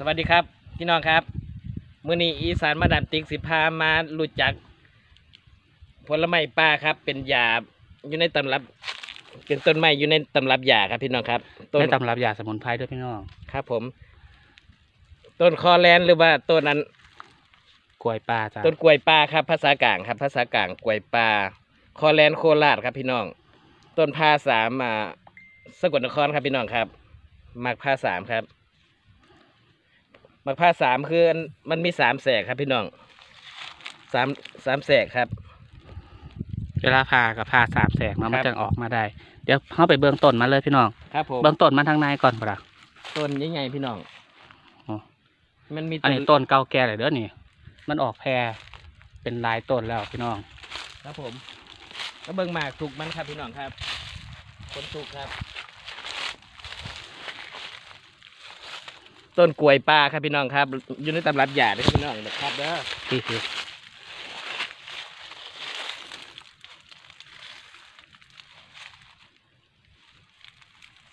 สวัสดีครับพี่น้องครับมื้อนี้อีสานมาดามติ๊กสิพามารู้จักผลไม้ป่าครับเป็นยาอยู่ในตำรับเป็นต้นไม้อยู่ในตำรับยาครับพี่น้องครับในตำรับยาสมุนไพรด้วยพี่น้องครับผมต้นคอแลนหรือว่าต้นนั้นกล้วยป่าจ้ะต้นกล้วยป่าครับภาษากลางครับภาษากลางกล้วยป่าคอแลนโคราชครับพี่น้องต้นพาสามสกลนครครับพี่น้องครับมักพาสามครับมักพาสามคือมันมีสามแสกครับพี่น้องสามแสกครับเวลาพากับพาสามแสกมันจะออกมาได้เดี๋ยวเข้าไปเบื้องต้นมาเลยพี่น้องครับผมเบื้องต้นมาทางในก่อนปะต้นยังไงพี่น้องมันมีอันนี้ต้นเก่าแก่เลยเด้อนี่มันออกแพรเป็นลายต้นแล้วพี่น้องครับผมแล้วเบื้องมากถูกมันครับพี่น้องครับผลถูกครับต้นกล้วยป่าครับพี่น้องครับอยู่ในตำรับยาด้วยพี่น้องนะครับเด้อ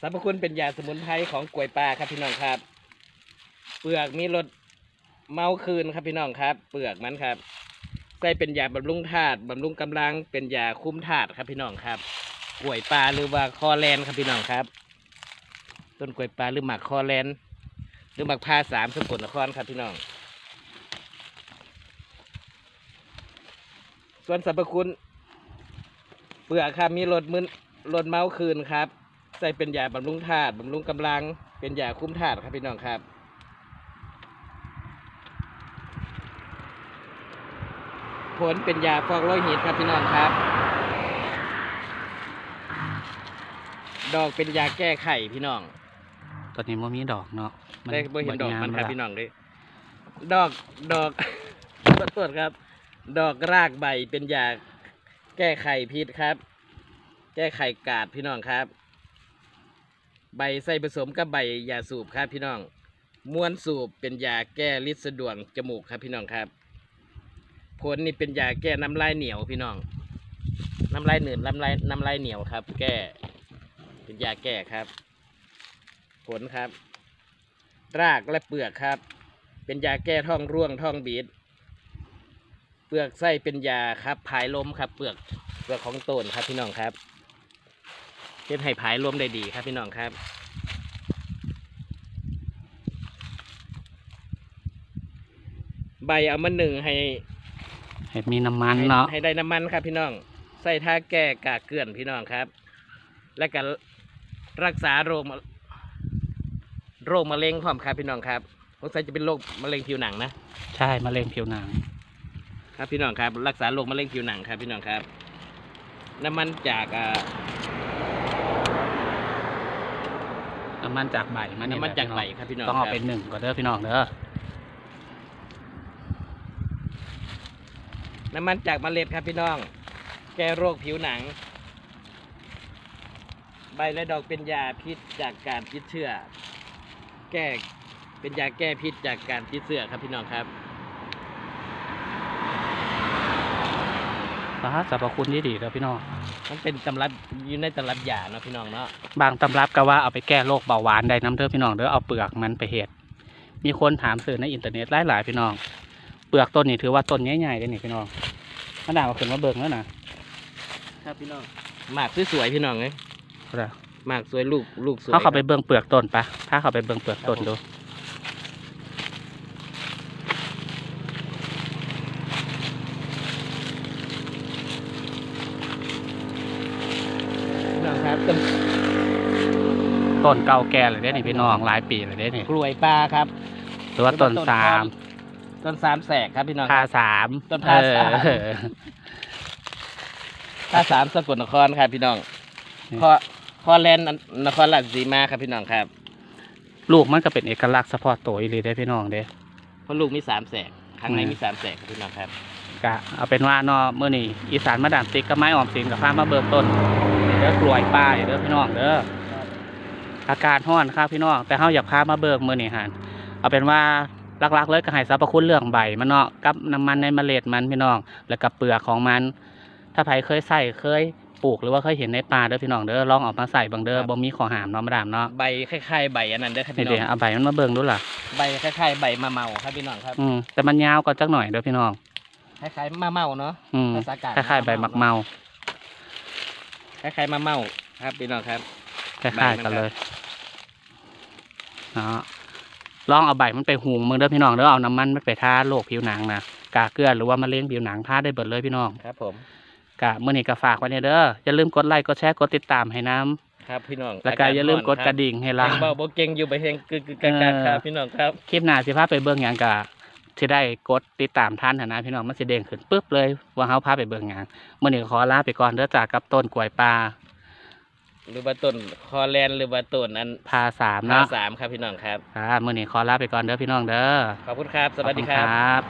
สรรพคุณเป็นยาสมุนไพรของกล้วยป่าครับพี่น้องครับเปลือกมีรสเมาคืนครับพี่น้องครับเปลือกมันครับใส่เป็นยาบำรุงธาตุบำรุงกำลังเป็นยาคุ้มธาตุครับพี่น้องครับกล้วยป่าหรือว่าคอแลนครับพี่น้องครับต้นกล้วยป่าหรือหมากคอแลนหรือหมากพาสามสกลนครครับพี่น้องส่วนสรรพคุณเปลือกครับมีรสมึนรสเมาคืนครับใส่เป็นยาบำรุงธาตุบำรุงกำลังเป็นยาคุ้มธาตุครับพี่น้องครับผลเป็นยาฟอกโลหิตครับพี่น้องครับดอกเป็นยาแก้ไขพี่น้องตอนนี้มันมีดอกเนาะได้เบอร์เห็นดอกมันครับพี่น้องเลยดอกตรวจครับดอกรากใบเป็นยาแก้ไขพิษครับแก้ไขกาดพี่น้องครับใบใส่ผสมกับใบยาสูบครับพี่น้องม้วนสูบเป็นยาแก้ริดสะดวกจมูกครับพี่น้องครับผลนี่เป็นยาแก้น้ำลายเหนียวพี่น้องน้ำลายเหนืดน้ำลายเหนียวครับแก้เป็นยาแก้ครับผลครับรากและเปลือกครับเป็นยาแก้ท้องร่วงท้องบีดเปลือกไส้เป็นยาครับผายลมครับเปลือกของต้นครับพี่น้องครับเพื่อให้ผายลมได้ดีครับพี่น้องครับใบเอามาหนึ่งให้มีน้ำมันเนาะให้ได้น้ำมันครับพี่น้องใส่ท่าแก้กากเกลื่อนพี่น้องครับและการรักษาโรคมะเร็งพร้อมครับพี่น้องครับสงสัยจะเป็นโรคมะเร็งผิวหนังนะใช่มะเร็งผิวหนังครับพี่น้องครับรักษาโรคมะเร็งผิวหนังครับพี่น้องครับน้ำมันจากใบมันน้ำมันจากใบครับพี่น้องต้องเอาเป็นหนึ่งก่อนเด้อพี่น้องเด้อน้ำมันจากเมล็ดครับพี่น้องแก้โรคผิวหนังใบและดอกเป็นยาพิษจากการติดเชื้อแก้เป็นยาแก้พิษจากการติดเชื้อครับพี่น้องครับสรรพคุณที่ดีแล้วพี่น้องมันเป็นตำรับอยู่ในตำรับยาเนาะพี่น้องเนาะบางตำรับก็ว่าเอาไปแก้โรคเบาหวานได้น้ำเด้อพี่น้องเด้อเอาเปลือกมันไปเห็ดมีคนถามสื่อในอินเทอร์เน็ตหลายพี่น้องเปลือกต้นนี่ถือว่าต้นใหญ่ๆเลยนี่พี่น้องมาด่ามาขึ้นมาเบิ่งแล้วนะครับพี่น้องหมากสวยๆพี่น้องเลยหมากสวยลูกสวยเขาไปเบิ่งเปลือกต้นปะถ้าเขาไปเบิ่งเปลือกต้นดูต้นเก่าแก่เลยได้นี่พี่น้องหลายปีเลยได้นี่กล้วยป่าครับหรือว่าต้นสามแสกครับพี่น้องพาสามต้นพาสามสกลนครครับพี่น้องคอแลนนครราชสีมาครับพี่น้องครับลูกมันก็เป็นเอกลักษณ์เฉพาะตัวอีหลีได้พี่น้องเด้เพราะลูกมีสามแสกข้างในมีสามแสกครับพี่น้องครับก็เอาเป็นว่าเนาะเมื่อนี่อีสานมาดามติ๊กก็ไม้ออมสินกับข้ามาเบิ่งต้นเด้อกล้วยป่าเด้อพี่น้องเด้ออากาศร้อนครับพี่น้องแต่เฮาอยากพามาเบิกมือนี่ฮะเอาเป็นว่าลักๆเลยก็ให้สรรพคุณเรื่องใบมันเนาะกับน้ำมันในเมล็ดมันพี่น้องแล้วกับเปลือกของมันถ้าใครเคยใส่เคย ปลูกหรือว่าเคยเห็นในป่าเด้อพี่น้องเด้อลองออกมาใส่บางเด้อบ่มีขอหามเนาะมาดามเนาะใบคล้ายๆใบอันนั้นเด้อครับพี่น้องเอาใบมันมาเบิ่งดูล่ะใบคล้ายๆใบมะเมาครับพี่น้องครับแต่มันยาวกว่าจักหน่อยเด้อพี่น้องคล้ายๆมะเมาเนาะภาษากลางคล้ายๆใบมะเมาคล้ายๆมะเมาครับพี่น้องครับคล้ายๆกันเลยเนาะลองเอาใบมันไปหุงมึงเด้อพี่น้องเด้อเอาน้ำมันไปทาโรคผิวหนังนะกาเกลือหรือว่ามะเร็งผิวหนังทาได้เบิดเลยพี่น้องครับผมกะเมื่อนี้ก็ฝากไว้เนี่ยเด้ออย่าลืมกดไลค์กดแชร์กดติดตามให้น้ำครับพี่น้องแล้วก็อย่าลืมกดกระดิ่งให้เราเบาโบเก่งอยู่ไปเฮงกึกครับพี่น้องครับคลิปหน้าสิพาไปเบิ่งหยังกะที่ได้กดติดตามท่านนะพี่น้องมันสิเด้งขึ้นปึ๊บเลยว่าเฮาพาไปเบิ่งหยังเมื่อนี้ขอลาไปก่อนเด้อจากกับต้นกล้วยปลาหรือว่าต้นคอแลนหรือว่าต้นอันพา 3เนาะพา 3ครับพี่น้องครับเมื่อนี้ขอลาไปก่อนเด้อพี่น้องเด้อขอบคุณครับสวัสดีครับ